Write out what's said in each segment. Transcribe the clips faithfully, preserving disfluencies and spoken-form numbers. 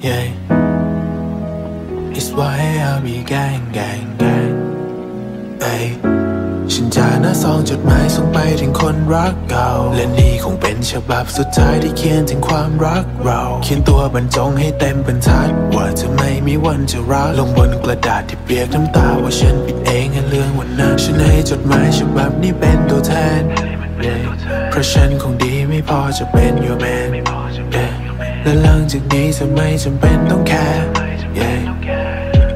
Yeah, it's why I'll be gang gang gang. Ay, ฉันจะน่าซองจดหมายส่งไปถึงคนรักเก่าและนี่คงเป็นฉบับสุดท้ายที่เขียนถึงความรักเราเขียนตัวบรรจงให้เต็มบรรทัดว่าจะไม่มีวันจะรักลงบนกระดาษที่เปียกน้ำตาว่าฉันผิดเองในเรื่องวันนั้นฉันให้จดหมายฉบับนี้เป็นตัวแทน yeah. เพราะฉันคงดีไม่พอจะเป็น your man yeah. และหลังจากนี้จะไม่จำเป็นต้องแคร์ yeah.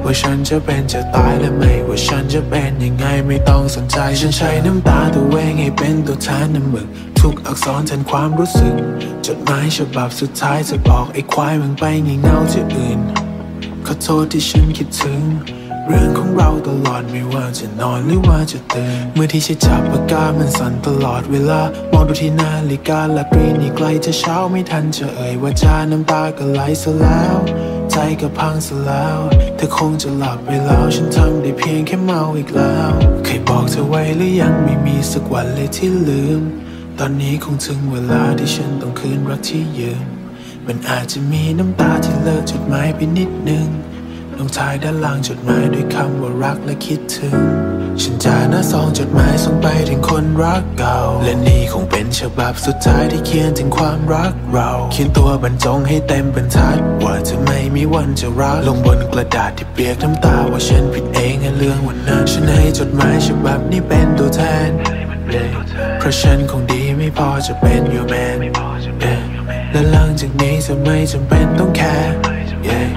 ว่าฉันจะเป็นจะตายและไม่ว่าฉันจะเป็นยังไงไม่ต้องสนใจฉันใช้น้ำตาตัวเองให้เป็นตัวแทนน้ำหมึกทุกอักษรแทนความรู้สึกจดหมายฉบับสุดท้ายจะบอกไอ้ควายมึงไปงี่เง่าที่อื่นขอโทษที่ฉันคิดถึงเรื่องของเราตลอดไม่ว่าจะนอนหรือว่าจะตื่นเมื่อที่ฉันจับปากกามันสั่นตลอดเวลามองดูที่นาฬิกาและปีนี้ใกล้จะเช้าไม่ทันจะเอ่ยว่าจาน้ำตาก็ไหลซะแล้วใจก็พังซะแล้วเธอคงจะหลับไปแล้วฉันทำได้เพียงแค่เมาอีกแล้วเคยบอกเธอไว้หรือยังไม่มีสักวันเลยที่ลืมตอนนี้คงถึงเวลาที่ฉันต้องคืนรักที่ยืมมันอาจจะมีน้ำตาที่เลอะจดหมายไปนิดนึงลงท้ายด้านล่างจดหมายด้วยคำว่ารักและคิดถึงฉันจะน่าซองจดหมายส่งไปถึงคนรักเก่าและนี่คงเป็นฉบับสุดท้ายที่เขียนถึงความรักเราเขียนตัวบรรจงให้เต็มบรรทัดว่าจะไม่มีวันจะรักลงบนกระดาษที่เปียกน้ำตาว่าฉันผิดเองในเรื่องวันนั้นฉันให้จดหมายฉบับนี้เป็นตัวแทน yeah. เพราะฉันคงดีไม่พอจะเป็น your man yeah. และหลังจากนี้จะไม่จำเป็นต้องแคร์ yeah.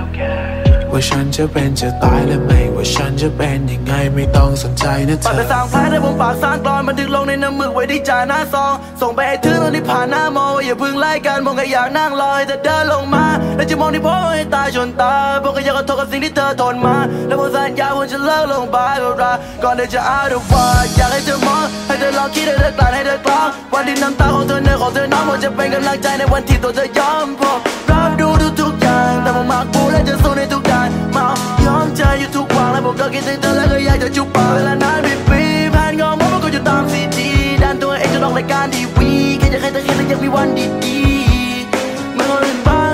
ว่าฉันจะเป็นจะตายและไม่ว่าฉันจะเป็นยังไงไม่ต้องสนใจนะเธอปากเป็นสางแผลได้บนปากสานตอนมันถึงลงในน้ำมือไว้ที่จ่าหน้าซองส่งไปให้ถึงตอนที่ผ่านหน้ามองอย่าพึ่งไล่กันมองแค่อยากนั่งลอยแต่เดินลงมาแล้วจะมองที่พ่อให้ตายชนตาพวกก็อยากขอโทษกับสิ่งที่เธอทนมาแล้วพอสัญญาว่าจะเลิกลงบายกับเราก่อนที่จะอาดูว่าอยากให้เธอมองให้เธอลองคิดให้เธอกลั่นให้เธอกล้าวันที่น้ำตาของเธอเนื้อของเธอน้องมันจะเป็นกำลังใจในวันที่ตัวเธอยอมพบรับดูทุกอย่างแต่มองมากูและจะสู้ในทุกมาย้อมใจอยู่ทุกวันและผมก็คิดถึงเธอและก็อยากจะจูบปากเวลานานเป็นปีแผนงอมมันก็อยู่ตามซีดีด้านตัวเองจะลองรายการทีวีแค่จะให้เธอเห็นและยังมีวันดีๆมันก็เล่นบ้าง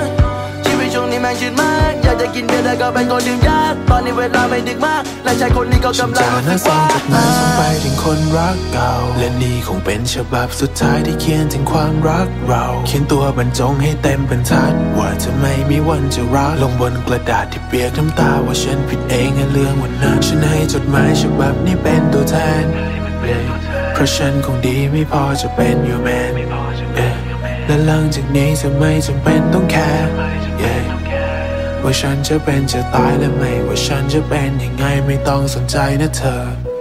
ชีวิตช่วงนี้แม่งชืดมากอยากจะกินเบียร์แต่ก็เป็นคนดื่มยากตอนนี้เวลาไม่ดึกมากและชายคนนี้ก็กำลังรู้สึกว่าฉันจะน่าส่งจดหมายส่งไปถึงคนรักเก่าและนี่คงเป็นฉบับสุดท้ายที่เขียนถึงความรักเราเขียนตัวบรรจงให้เต็มบรรทัดว่าจะไม่มีวันจะรักลงบนกระดาษที่เปียกน้ำตาว่าฉันผิดเองในเรื่องวันนั้นฉันให้จดหมายฉบับนี้เป็นตัวแทน yeah. เพราะฉันคงดีไม่พอจะเป็น your man yeah. และหลังจากนี้จะไม่จำเป็นต้องแคร์ yeah. ว่าฉันจะเป็นจะตายและไม่ว่าฉันจะเป็นยังไงไม่ต้องสนใจนะเธอ